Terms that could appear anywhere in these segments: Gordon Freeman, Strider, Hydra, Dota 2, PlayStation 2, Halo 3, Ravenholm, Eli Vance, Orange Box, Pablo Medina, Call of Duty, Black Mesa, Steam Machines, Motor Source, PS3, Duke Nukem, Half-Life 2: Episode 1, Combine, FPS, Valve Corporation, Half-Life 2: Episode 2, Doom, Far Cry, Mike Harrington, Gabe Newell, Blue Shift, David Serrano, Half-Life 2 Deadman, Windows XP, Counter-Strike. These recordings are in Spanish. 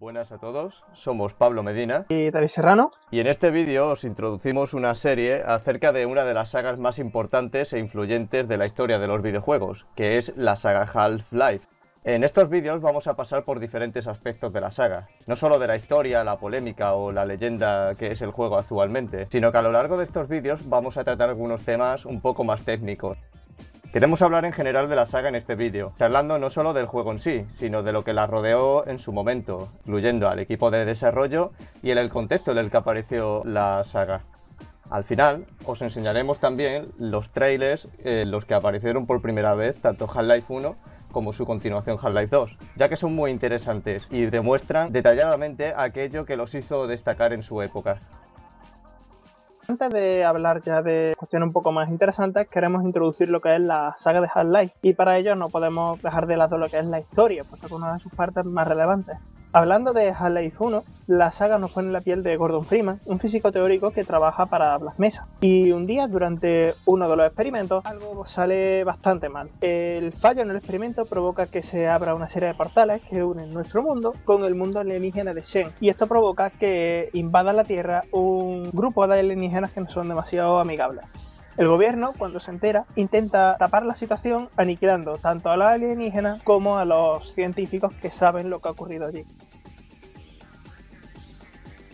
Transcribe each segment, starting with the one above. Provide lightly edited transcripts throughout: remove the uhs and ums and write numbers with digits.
Buenas a todos, somos Pablo Medina y David Serrano y en este vídeo os introducimos una serie acerca de una de las sagas más importantes e influyentes de la historia de los videojuegos, que es la saga Half-Life. En estos vídeos vamos a pasar por diferentes aspectos de la saga, no solo de la historia, la polémica o la leyenda que es el juego actualmente, sino que a lo largo de estos vídeos vamos a tratar algunos temas un poco más técnicos. Queremos hablar en general de la saga en este vídeo, charlando no solo del juego en sí, sino de lo que la rodeó en su momento, incluyendo al equipo de desarrollo y en el contexto en el que apareció la saga. Al final, os enseñaremos también los trailers en los que aparecieron por primera vez tanto Half-Life 1 como su continuación Half-Life 2, ya que son muy interesantes y demuestran detalladamente aquello que los hizo destacar en su época. Antes de hablar ya de cuestiones un poco más interesantes, queremos introducir lo que es la saga de Half-Life y para ello no podemos dejar de lado lo que es la historia, puesto que es una de sus partes más relevantes. Hablando de Half-Life 1, la saga nos pone en la piel de Gordon Freeman, un físico teórico que trabaja para Black Mesa. Y un día, durante uno de los experimentos, algo sale bastante mal. El fallo en el experimento provoca que se abra una serie de portales que unen nuestro mundo con el mundo alienígena de Xen. Y esto provoca que invada la Tierra un grupo de alienígenas que no son demasiado amigables. El gobierno, cuando se entera, intenta tapar la situación aniquilando tanto a los alienígenas como a los científicos que saben lo que ha ocurrido allí.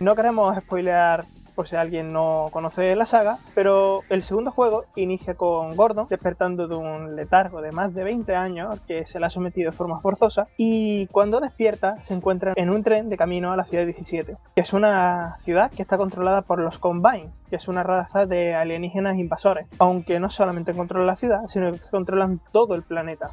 No queremos spoilear por si alguien no conoce la saga, pero el segundo juego inicia con Gordon despertando de un letargo de más de 20 años al que se le ha sometido de forma forzosa, y cuando despierta se encuentra en un tren de camino a la ciudad 17, que es una ciudad que está controlada por los Combine, que es una raza de alienígenas invasores, aunque no solamente controlan la ciudad, sino que controlan todo el planeta.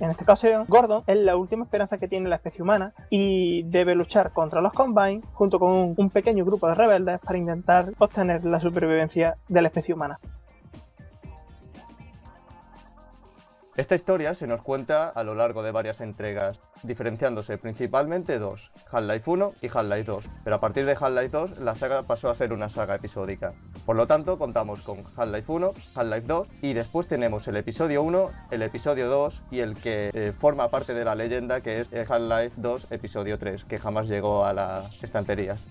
En este caso, Gordon es la última esperanza que tiene la especie humana y debe luchar contra los Combine junto con un pequeño grupo de rebeldes para intentar obtener la supervivencia de la especie humana. Esta historia se nos cuenta a lo largo de varias entregas, diferenciándose principalmente dos, Half-Life 1 y Half-Life 2, pero a partir de Half-Life 2 la saga pasó a ser una saga episódica. Por lo tanto, contamos con Half-Life 1, Half-Life 2 y después tenemos el episodio 1, el episodio 2 y el que forma parte de la leyenda, que es Half-Life 2 episodio 3, que jamás llegó a las estanterías.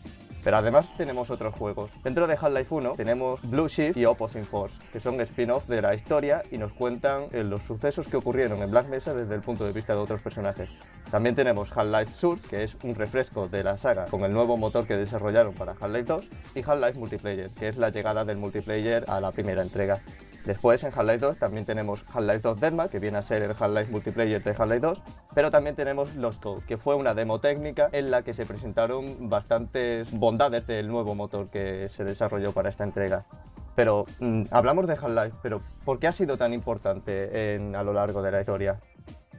Pero además tenemos otros juegos. Dentro de Half-Life 1 tenemos Blue Shift y Opposing Force, que son spin-off de la historia y nos cuentan los sucesos que ocurrieron en Black Mesa desde el punto de vista de otros personajes. También tenemos Half-Life Source, que es un refresco de la saga con el nuevo motor que desarrollaron para Half-Life 2, y Half-Life Multiplayer, que es la llegada del multiplayer a la primera entrega. Después en Half-Life 2 también tenemos Half-Life 2 Deadman, que viene a ser el Half-Life Multiplayer de Half-Life 2, pero también tenemos Lost Code, que fue una demo técnica en la que se presentaron bastantes bondades del nuevo motor que se desarrolló para esta entrega. Pero hablamos de Half-Life, pero ¿por qué ha sido tan importante a lo largo de la historia?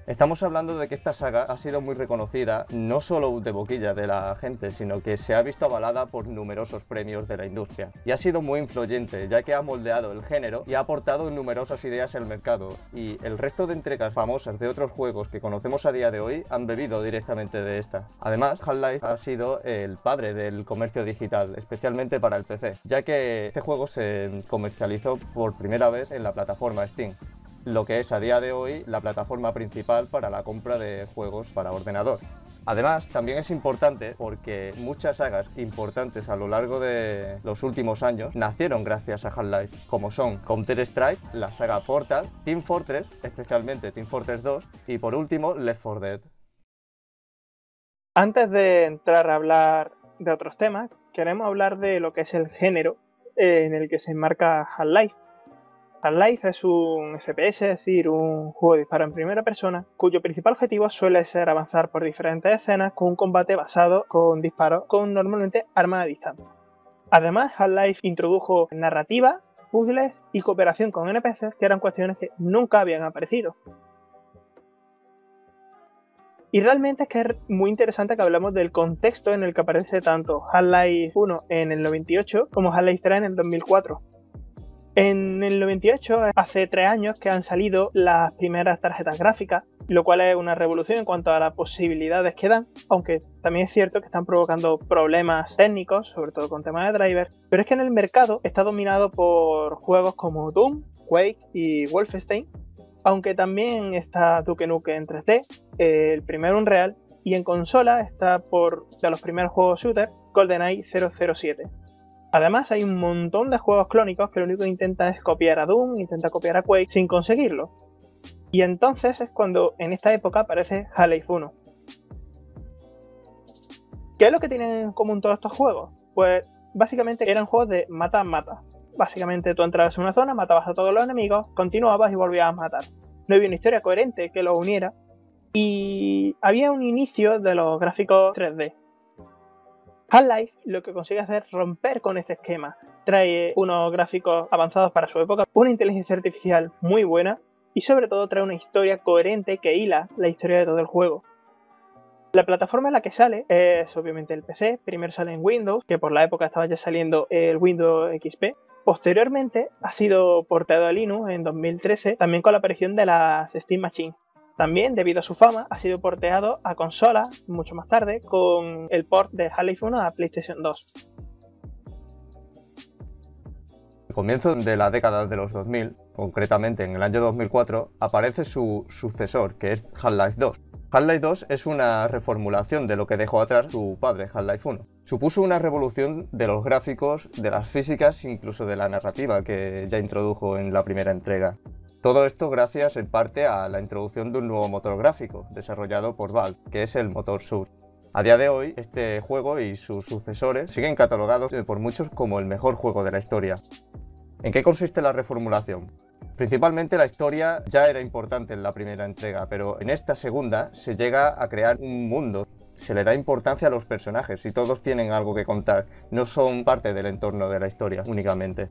Estamos hablando de que esta saga ha sido muy reconocida, no solo de boquilla de la gente, sino que se ha visto avalada por numerosos premios de la industria. Y ha sido muy influyente, ya que ha moldeado el género y ha aportado numerosas ideas al mercado. Y el resto de entregas famosas de otros juegos que conocemos a día de hoy han bebido directamente de esta. Además, Half-Life ha sido el padre del comercio digital, especialmente para el PC, ya que este juego se comercializó por primera vez en la plataforma Steam, lo que es a día de hoy la plataforma principal para la compra de juegos para ordenador. Además, también es importante porque muchas sagas importantes a lo largo de los últimos años nacieron gracias a Half-Life, como son Counter-Strike, la saga Portal, Team Fortress, especialmente Team Fortress 2, y por último Left 4 Dead. Antes de entrar a hablar de otros temas, queremos hablar de lo que es el género en el que se enmarca Half-Life. Half-Life es un FPS, es decir, un juego de disparo en primera persona, cuyo principal objetivo suele ser avanzar por diferentes escenas con un combate basado con disparos con normalmente armas a distancia. Además, Half-Life introdujo narrativa, puzzles y cooperación con NPCs, que eran cuestiones que nunca habían aparecido. Y realmente es que es muy interesante que hablamos del contexto en el que aparece tanto Half-Life 1 en el 98 como Half-Life 3 en el 2004. En el 98, hace 3 años que han salido las primeras tarjetas gráficas, lo cual es una revolución en cuanto a las posibilidades que dan, aunque también es cierto que están provocando problemas técnicos, sobre todo con temas de drivers, pero es que en el mercado está dominado por juegos como Doom, Quake y Wolfenstein, aunque también está Duke Nukem 3D, el primer Unreal Y en consola está por de los primeros juegos shooter, GoldenEye 007. Además hay un montón de juegos clónicos que lo único que intentan es copiar a Doom, intenta copiar a Quake sin conseguirlo. Y entonces es cuando en esta época aparece Half-Life 1. ¿Qué es lo que tienen en común todos estos juegos? Pues básicamente eran juegos de mata-mata. Básicamente tú entrabas en una zona, matabas a todos los enemigos, continuabas y volvías a matar. No había una historia coherente que los uniera. Y había un inicio de los gráficos 3D. Half-Life lo que consigue hacer es romper con este esquema. Trae unos gráficos avanzados para su época, una inteligencia artificial muy buena y sobre todo trae una historia coherente que hila la historia de todo el juego. La plataforma en la que sale es obviamente el PC. Primero sale en Windows, que por la época estaba ya saliendo el Windows XP. Posteriormente ha sido portado a Linux en 2013, también con la aparición de las Steam Machines. También, debido a su fama, ha sido porteado a consolas mucho más tarde con el port de Half-Life 1 a PlayStation 2. Al comienzo de la década de los 2000, concretamente en el año 2004, aparece su sucesor, que es Half-Life 2. Half-Life 2 es una reformulación de lo que dejó atrás su padre, Half-Life 1. Supuso una revolución de los gráficos, de las físicas, incluso de la narrativa que ya introdujo en la primera entrega. Todo esto gracias en parte a la introducción de un nuevo motor gráfico desarrollado por Valve, que es el Motor Source. A día de hoy, este juego y sus sucesores siguen catalogados por muchos como el mejor juego de la historia. ¿En qué consiste la reformulación? Principalmente la historia ya era importante en la primera entrega, pero en esta segunda se llega a crear un mundo. Se le da importancia a los personajes y todos tienen algo que contar, no son parte del entorno de la historia únicamente.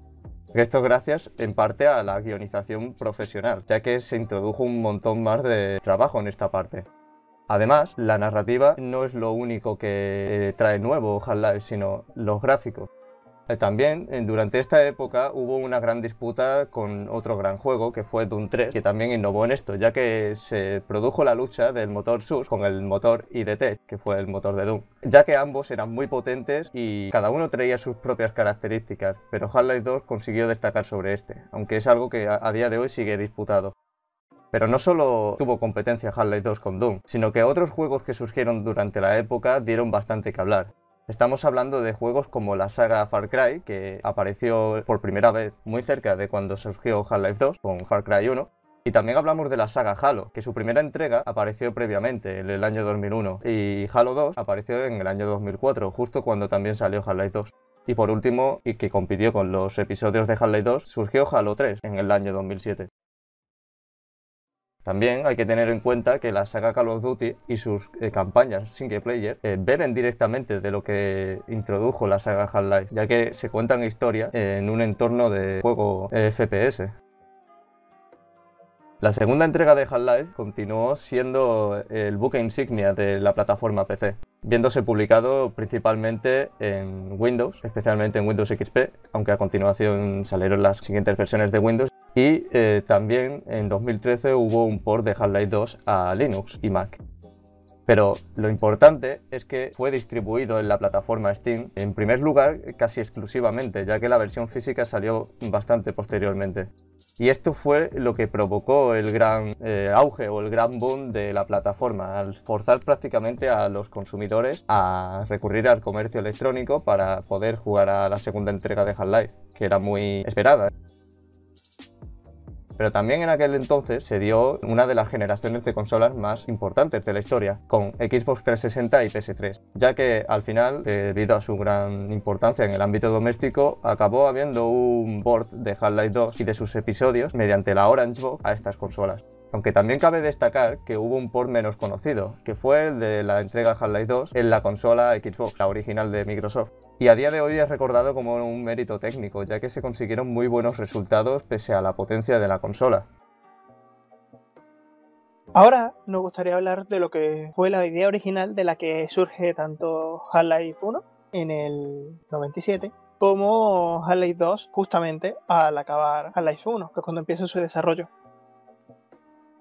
Esto gracias en parte a la guionización profesional, ya que se introdujo un montón más de trabajo en esta parte. Además, la narrativa no es lo único que trae nuevo Half-Life, sino los gráficos. También, durante esta época hubo una gran disputa con otro gran juego, que fue Doom 3, que también innovó en esto, ya que se produjo la lucha del motor Source con el motor IDT, que fue el motor de Doom, ya que ambos eran muy potentes y cada uno traía sus propias características, pero Half-Life 2 consiguió destacar sobre este, aunque es algo que a día de hoy sigue disputado. Pero no solo tuvo competencia Half-Life 2 con Doom, sino que otros juegos que surgieron durante la época dieron bastante que hablar. Estamos hablando de juegos como la saga Far Cry, que apareció por primera vez muy cerca de cuando surgió Half-Life 2 con Far Cry 1. Y también hablamos de la saga Halo, que su primera entrega apareció previamente, en el año 2001, y Halo 2 apareció en el año 2004, justo cuando también salió Half-Life 2. Y por último, y que compitió con los episodios de Half-Life 2, surgió Halo 3 en el año 2007. También hay que tener en cuenta que la saga Call of Duty y sus campañas single player beben directamente de lo que introdujo la saga Half-Life, ya que se cuentan historias en un entorno de juego FPS. La segunda entrega de Half-Life continuó siendo el buque insignia de la plataforma PC, viéndose publicado principalmente en Windows, especialmente en Windows XP, aunque a continuación salieron las siguientes versiones de Windows. Y también en 2013 hubo un port de Half-Life 2 a Linux y Mac. Pero lo importante es que fue distribuido en la plataforma Steam, en primer lugar casi exclusivamente, ya que la versión física salió bastante posteriormente. Y esto fue lo que provocó el gran auge o el gran boom de la plataforma, al forzar prácticamente a los consumidores a recurrir al comercio electrónico para poder jugar a la segunda entrega de Half-Life, que era muy esperada. Pero también en aquel entonces se dio una de las generaciones de consolas más importantes de la historia, con Xbox 360 y PS3, ya que al final, debido a su gran importancia en el ámbito doméstico, acabó habiendo un port de Half-Life 2 y de sus episodios mediante la Orange Box a estas consolas. Aunque también cabe destacar que hubo un port menos conocido, que fue el de la entrega Half-Life 2 en la consola Xbox, la original de Microsoft. Y a día de hoy es recordado como un mérito técnico, ya que se consiguieron muy buenos resultados pese a la potencia de la consola. Ahora nos gustaría hablar de lo que fue la idea original de la que surge tanto Half-Life 1 en el 97 como Half-Life 2 justamente al acabar Half-Life 1, que es cuando empieza su desarrollo.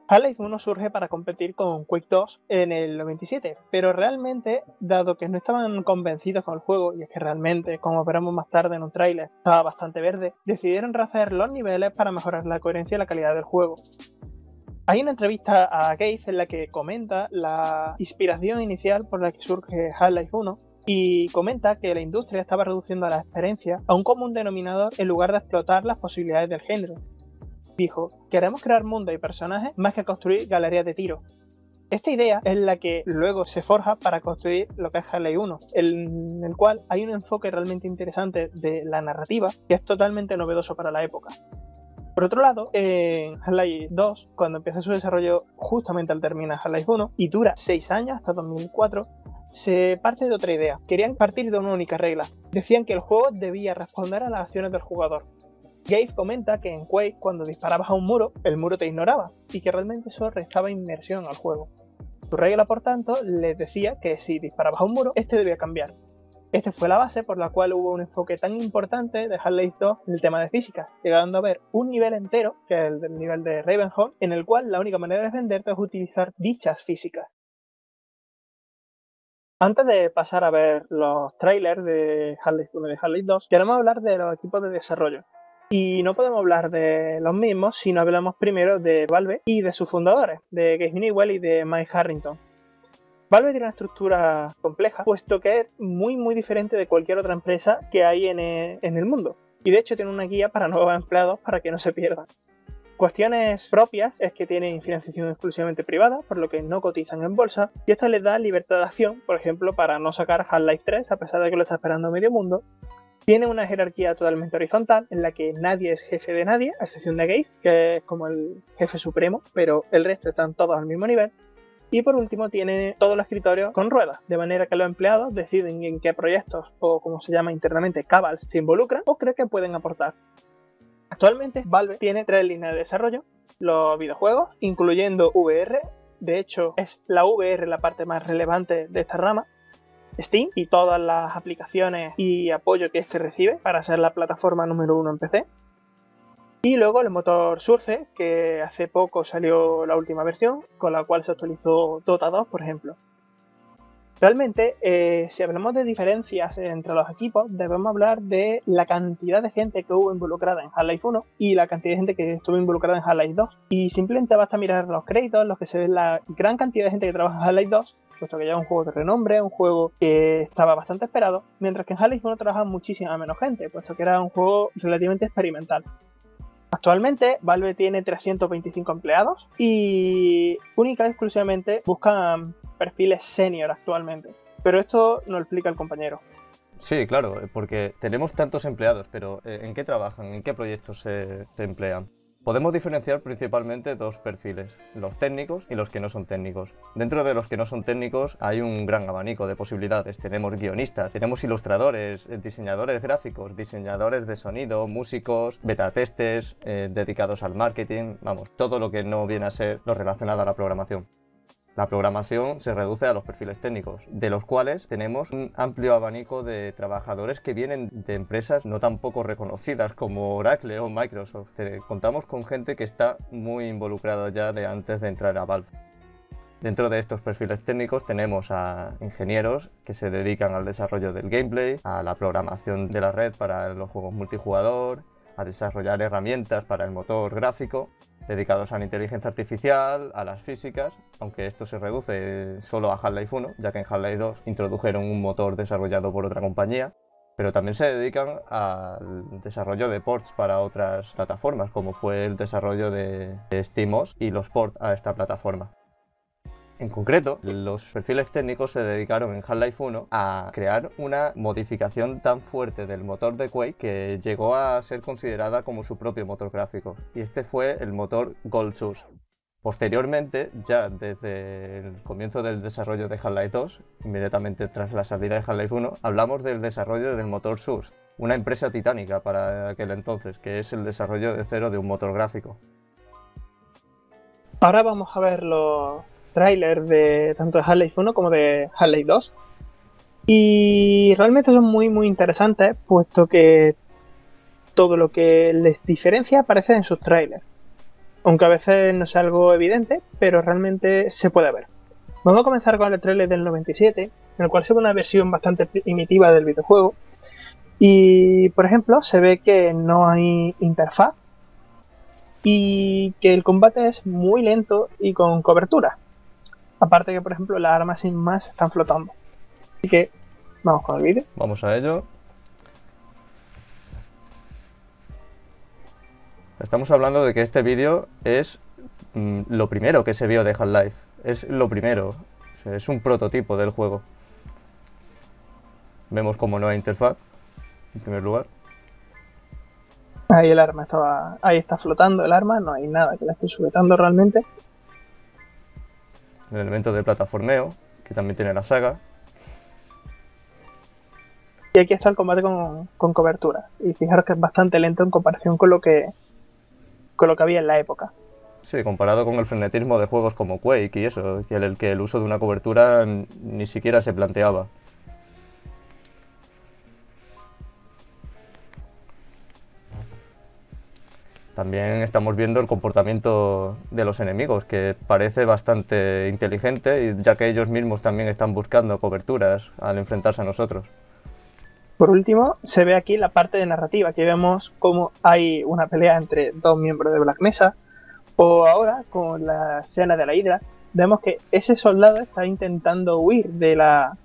Half-Life 1 surge para competir con Quake 2 en el 97, pero realmente, dado que no estaban convencidos con el juego, y es que realmente, como veremos más tarde en un tráiler, estaba bastante verde, decidieron rehacer los niveles para mejorar la coherencia y la calidad del juego. Hay una entrevista a Gabe en la que comenta la inspiración inicial por la que surge Half-Life 1 y comenta que la industria estaba reduciendo las experiencias a un común denominador en lugar de explotar las posibilidades del género. Dijo, queremos crear mundos y personajes más que construir galerías de tiro. Esta idea es la que luego se forja para construir lo que es Half-Life 1, en el cual hay un enfoque realmente interesante de la narrativa que es totalmente novedoso para la época. Por otro lado, en Half-Life 2, cuando empieza su desarrollo justamente al terminar Half-Life 1 y dura 6 años hasta 2004, se parte de otra idea. Querían partir de una única regla. Decían que el juego debía responder a las acciones del jugador. Gabe comenta que en Quake, cuando disparabas a un muro, el muro te ignoraba, y que realmente eso restaba inmersión al juego. Su regla, por tanto, les decía que si disparabas a un muro, este debía cambiar. Esta fue la base por la cual hubo un enfoque tan importante de Half-Life 2 en el tema de física, llegando a ver un nivel entero, que es el del nivel de Ravenholm, en el cual la única manera de defenderte es utilizar dichas físicas. Antes de pasar a ver los trailers de Half-Life 1 y de Half-Life 2, queremos hablar de los equipos de desarrollo. Y no podemos hablar de los mismos si no hablamos primero de Valve y de sus fundadores, de Gabe Newell y de Mike Harrington. Valve tiene una estructura compleja, puesto que es muy diferente de cualquier otra empresa que hay en el mundo. Y de hecho tiene una guía para nuevos empleados para que no se pierdan. Cuestiones propias es que tienen financiación exclusivamente privada, por lo que no cotizan en bolsa, y esto les da libertad de acción, por ejemplo, para no sacar Half-Life 3 a pesar de que lo está esperando medio mundo. Tiene una jerarquía totalmente horizontal, en la que nadie es jefe de nadie, a excepción de Gabe, que es como el jefe supremo, pero el resto están todos al mismo nivel. Y por último tiene todos los escritorios con ruedas, de manera que los empleados deciden en qué proyectos, o como se llama internamente, cabals, se involucran o creen que pueden aportar. Actualmente Valve tiene 3 líneas de desarrollo, los videojuegos, incluyendo VR, de hecho es la VR la parte más relevante de esta rama, Steam y todas las aplicaciones y apoyo que este recibe para ser la plataforma número 1 en PC. Y luego el motor Source, que hace poco salió la última versión, con la cual se actualizó Dota 2, por ejemplo. Realmente, si hablamos de diferencias entre los equipos, debemos hablar de la cantidad de gente que hubo involucrada en Half-Life 1 y la cantidad de gente que estuvo involucrada en Half-Life 2. Y simplemente basta mirar los créditos, los que se ve la gran cantidad de gente que trabaja en Half-Life 2, puesto que ya es un juego de renombre, un juego que estaba bastante esperado, mientras que en Half-Life 1 trabajaba muchísima menos gente, puesto que era un juego relativamente experimental. Actualmente Valve tiene 325 empleados y única y exclusivamente buscan perfiles senior actualmente, pero esto no lo explica el compañero. Sí, claro, porque tenemos tantos empleados, pero ¿en qué trabajan? ¿En qué proyectos se emplean? Podemos diferenciar principalmente dos perfiles, los técnicos y los que no son técnicos. Dentro de los que no son técnicos hay un gran abanico de posibilidades. Tenemos guionistas, tenemos ilustradores, diseñadores gráficos, diseñadores de sonido, músicos, betatesters, dedicados al marketing, vamos, todo lo que no viene a ser lo relacionado a la programación. La programación se reduce a los perfiles técnicos, de los cuales tenemos un amplio abanico de trabajadores que vienen de empresas no tan poco reconocidas como Oracle o Microsoft. Contamos con gente que está muy involucrada ya de antes de entrar a Valve. Dentro de estos perfiles técnicos tenemos a ingenieros que se dedican al desarrollo del gameplay, a la programación de la red para los juegos multijugador, a desarrollar herramientas para el motor gráfico, dedicados a la inteligencia artificial, a las físicas, aunque esto se reduce solo a Half-Life 1, ya que en Half-Life 2 introdujeron un motor desarrollado por otra compañía, pero también se dedican al desarrollo de ports para otras plataformas, como fue el desarrollo de SteamOS y los ports a esta plataforma. En concreto, los perfiles técnicos se dedicaron en Half-Life 1 a crear una modificación tan fuerte del motor de Quake que llegó a ser considerada como su propio motor gráfico, y este fue el motor Gold Source. Posteriormente, ya desde el comienzo del desarrollo de Half-Life 2, inmediatamente tras la salida de Half-Life 1, hablamos del desarrollo del motor Source, una empresa titánica para aquel entonces, que es el desarrollo de cero de un motor gráfico. Ahora vamos a ver los trailers de tanto de Half-Life 1 como de Half-Life 2 y realmente son muy interesantes, puesto que todo lo que les diferencia aparece en sus trailers, aunque a veces no sea algo evidente, pero realmente se puede ver. Vamos a comenzar con el trailer del 97, en el cual se ve una versión bastante primitiva del videojuego y, por ejemplo, se ve que no hay interfaz y que el combate es muy lento y con cobertura. Aparte que, por ejemplo, las armas sin más están flotando. Así que vamos con el vídeo. Vamos a ello. Estamos hablando de que este vídeo es lo primero que se vio de Half-Life. Es lo primero. O sea, es un prototipo del juego. Vemos como nueva interfaz, en primer lugar. Ahí el arma estaba... Ahí está flotando el arma, no hay nada que la esté sujetando realmente. El elemento de plataformeo, que también tiene la saga. Y aquí está el combate con cobertura. Y fijaros que es bastante lento en comparación con lo que había en la época. Sí, comparado con el frenetismo de juegos como Quake y eso, en el que el uso de una cobertura ni siquiera se planteaba. También estamos viendo el comportamiento de los enemigos, que parece bastante inteligente, ya que ellos mismos también están buscando coberturas al enfrentarse a nosotros. Por último, se ve aquí la parte de narrativa. Aquí vemos cómo hay una pelea entre dos miembros de Black Mesa, o ahora, con la escena de la Hydra, vemos que ese soldado está intentando huir de la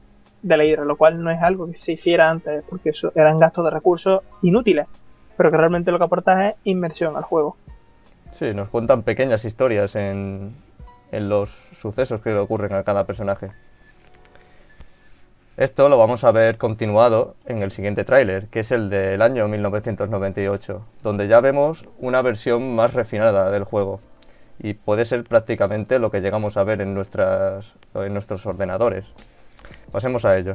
Hydra, lo cual no es algo que se hiciera antes, porque eso eran gastos de recursos inútiles, pero que realmente lo que aporta es inmersión al juego. Sí, nos cuentan pequeñas historias en los sucesos que le ocurren a cada personaje. Esto lo vamos a ver continuado en el siguiente tráiler, que es el del año 1998, donde ya vemos una versión más refinada del juego, y puede ser prácticamente lo que llegamos a ver en nuestros ordenadores. Pasemos a ello.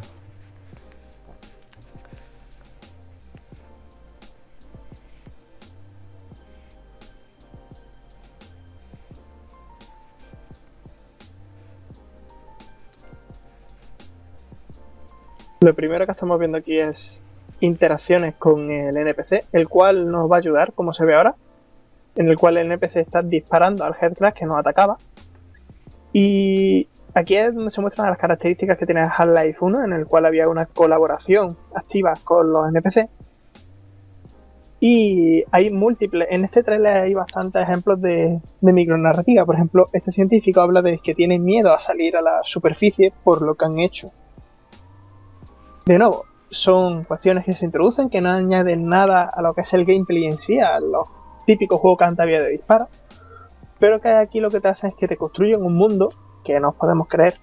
Lo primero que estamos viendo aquí es interacciones con el NPC, el cual nos va a ayudar, como se ve ahora, en el cual el NPC está disparando al Headcrash que nos atacaba. Y aquí es donde se muestran las características que tiene Half-Life 1, en el cual había una colaboración activa con los NPC. Y hay múltiples, en este trailer hay bastantes ejemplos de micronarrativa. Por ejemplo, este científico habla de que tiene miedo a salir a la superficie por lo que han hecho. De nuevo, son cuestiones que se introducen, que no añaden nada a lo que es el gameplay en sí, a los típicos juegos que antes había de disparo, pero que aquí lo que te hacen es que te construyen un mundo que nos podemos creer.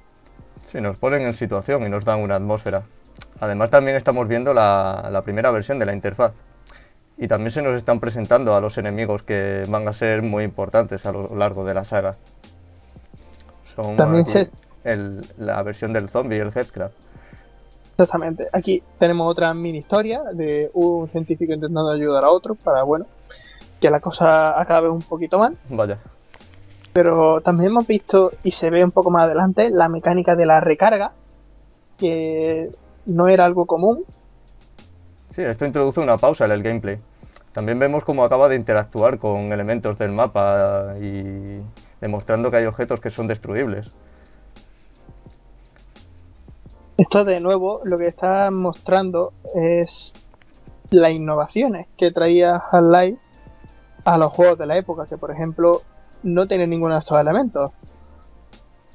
Sí, nos ponen en situación y nos dan una atmósfera. Además también estamos viendo la primera versión de la interfaz, y también se nos están presentando a los enemigos que van a ser muy importantes a lo largo de la saga. Son también la versión del zombie y el headcrab. Exactamente, aquí tenemos otra mini historia de un científico intentando ayudar a otro para, bueno, que la cosa acabe un poquito mal. Vaya. Pero también hemos visto, y se ve un poco más adelante, la mecánica de la recarga, que no era algo común. Sí, esto introduce una pausa en el gameplay. También vemos cómo acaba de interactuar con elementos del mapa y demostrando que hay objetos que son destruibles. Esto de nuevo lo que está mostrando es las innovaciones que traía Half-Life a los juegos de la época, que por ejemplo no tienen ninguno de estos elementos.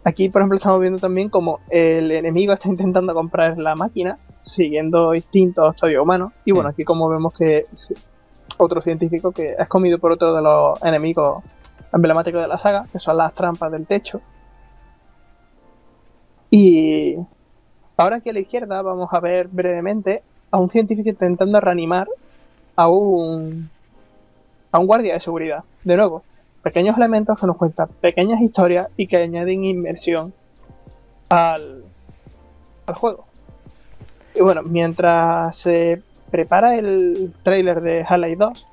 Aquí por ejemplo estamos viendo también como el enemigo está intentando comprar la máquina, siguiendo instintos todavía humanos, y bueno, aquí como vemos que otro científico que es comido por otro de los enemigos emblemáticos de la saga, que son las trampas del techo. Y... ahora aquí a la izquierda vamos a ver brevemente a un científico intentando reanimar a un guardia de seguridad. De nuevo, pequeños elementos que nos cuentan pequeñas historias y que añaden inmersión al juego. Y bueno, mientras se prepara el tráiler de Half-Life 2,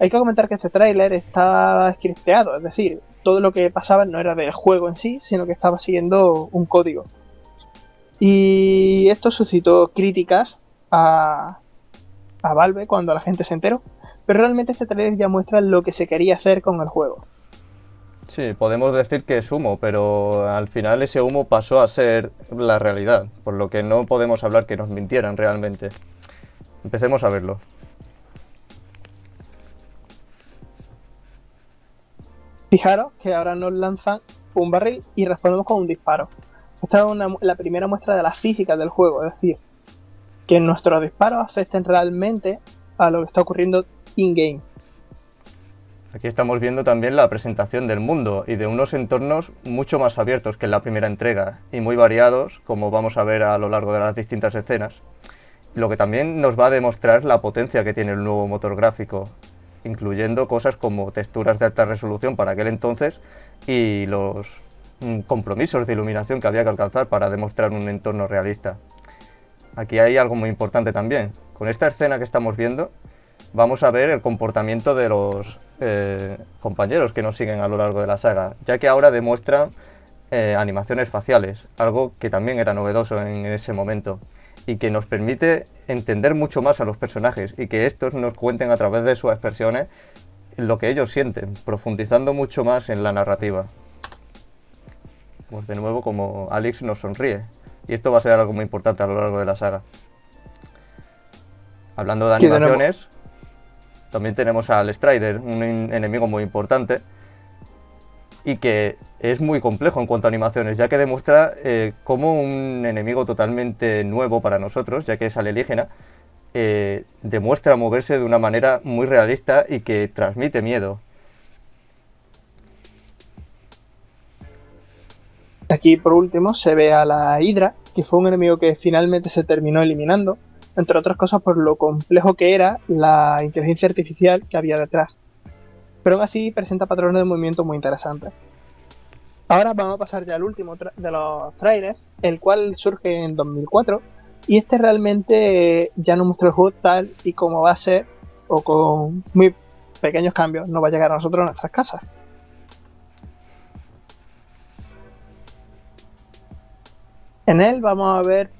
hay que comentar que este tráiler estaba scripteado, es decir, todo lo que pasaba no era del juego en sí, sino que estaba siguiendo un código. Y esto suscitó críticas a Valve cuando la gente se enteró, pero realmente este trailer ya muestra lo que se quería hacer con el juego. Sí, podemos decir que es humo, pero al final ese humo pasó a ser la realidad, por lo que no podemos hablar que nos mintieran realmente. Empecemos a verlo. Fijaros que ahora nos lanzan un barril y respondemos con un disparo. Esta es la primera muestra de la física del juego, es decir, que nuestros disparos afecten realmente a lo que está ocurriendo in-game. Aquí estamos viendo también la presentación del mundo y de unos entornos mucho más abiertos que en la primera entrega y muy variados, como vamos a ver a lo largo de las distintas escenas, lo que también nos va a demostrar la potencia que tiene el nuevo motor gráfico, incluyendo cosas como texturas de alta resolución para aquel entonces y los compromisos de iluminación que había que alcanzar para demostrar un entorno realista. Aquí hay algo muy importante también. Con esta escena que estamos viendo vamos a ver el comportamiento de los compañeros que nos siguen a lo largo de la saga, ya que ahora demuestran animaciones faciales, algo que también era novedoso en ese momento y que nos permite entender mucho más a los personajes y que estos nos cuenten a través de sus expresiones lo que ellos sienten, profundizando mucho más en la narrativa. Pues de nuevo, como Alex nos sonríe, y esto va a ser algo muy importante a lo largo de la saga. Hablando de animaciones, también tenemos al Strider, un enemigo muy importante y que es muy complejo en cuanto a animaciones, ya que demuestra cómo un enemigo totalmente nuevo para nosotros, ya que es alienígena, demuestra moverse de una manera muy realista y que transmite miedo. Aquí por último se ve a la Hydra, que fue un enemigo que finalmente se terminó eliminando, entre otras cosas por lo complejo que era la inteligencia artificial que había detrás. Pero aún así presenta patrones de movimiento muy interesantes. Ahora vamos a pasar ya al último de los trailers, el cual surge en 2004, y este realmente ya nos muestra el juego tal y como va a ser, o con muy pequeños cambios, no va a llegar a nosotros a nuestras casas. En él vamos a ver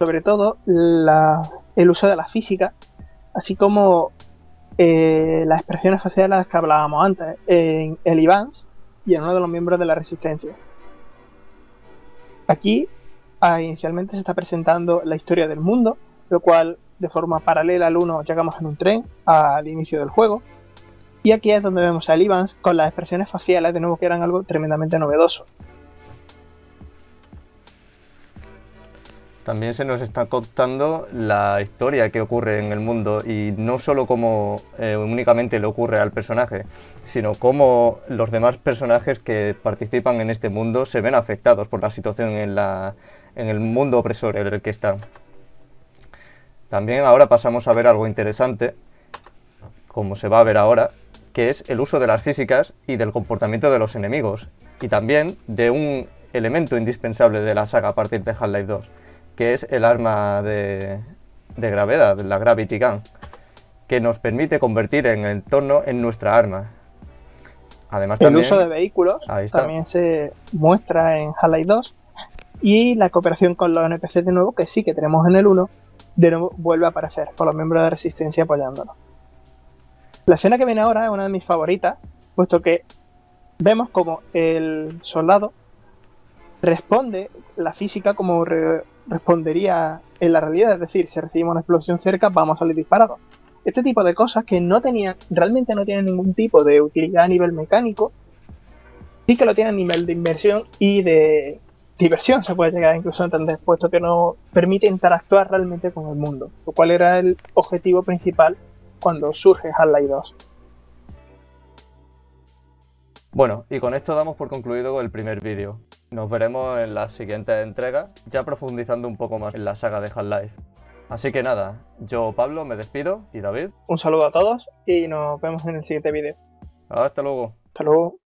sobre todo el uso de la física, así como las expresiones faciales que hablábamos antes en Eli Vance y en uno de los miembros de la Resistencia. Aquí inicialmente se está presentando la historia del mundo, lo cual de forma paralela al 1 llegamos en un tren al inicio del juego, y aquí es donde vemos a Eli Vance con las expresiones faciales de nuevo, que eran algo tremendamente novedoso. También se nos está contando la historia que ocurre en el mundo y no solo cómo únicamente le ocurre al personaje, sino cómo los demás personajes que participan en este mundo se ven afectados por la situación en el mundo opresor en el que están. También ahora pasamos a ver algo interesante, como se va a ver ahora, que es el uso de las físicas y del comportamiento de los enemigos, y también de un elemento indispensable de la saga a partir de Half-Life 2. Que es el arma de gravedad, la Gravity Gun, que nos permite convertir el entorno en nuestra arma. Además, el uso de vehículos también se muestra en Half-Life 2, y la cooperación con los NPCs de nuevo, que sí que tenemos en el 1, de nuevo vuelve a aparecer, con los miembros de Resistencia apoyándonos. La escena que viene ahora es una de mis favoritas, puesto que vemos como el soldado responde la física como respondería en la realidad, es decir, si recibimos una explosión cerca vamos a salir disparados. Este tipo de cosas que no tenían, realmente no tienen ningún tipo de utilidad a nivel mecánico, sí que lo tienen a nivel de inversión y de diversión, se puede llegar incluso a entender, puesto que nos permite interactuar realmente con el mundo, lo cual era el objetivo principal cuando surge Half-Life 2. Bueno, y con esto damos por concluido el primer vídeo. Nos veremos en la siguiente entrega, ya profundizando un poco más en la saga de Half-Life. Así que nada, yo Pablo me despido, y David. Un saludo a todos y nos vemos en el siguiente vídeo. Hasta luego. Hasta luego.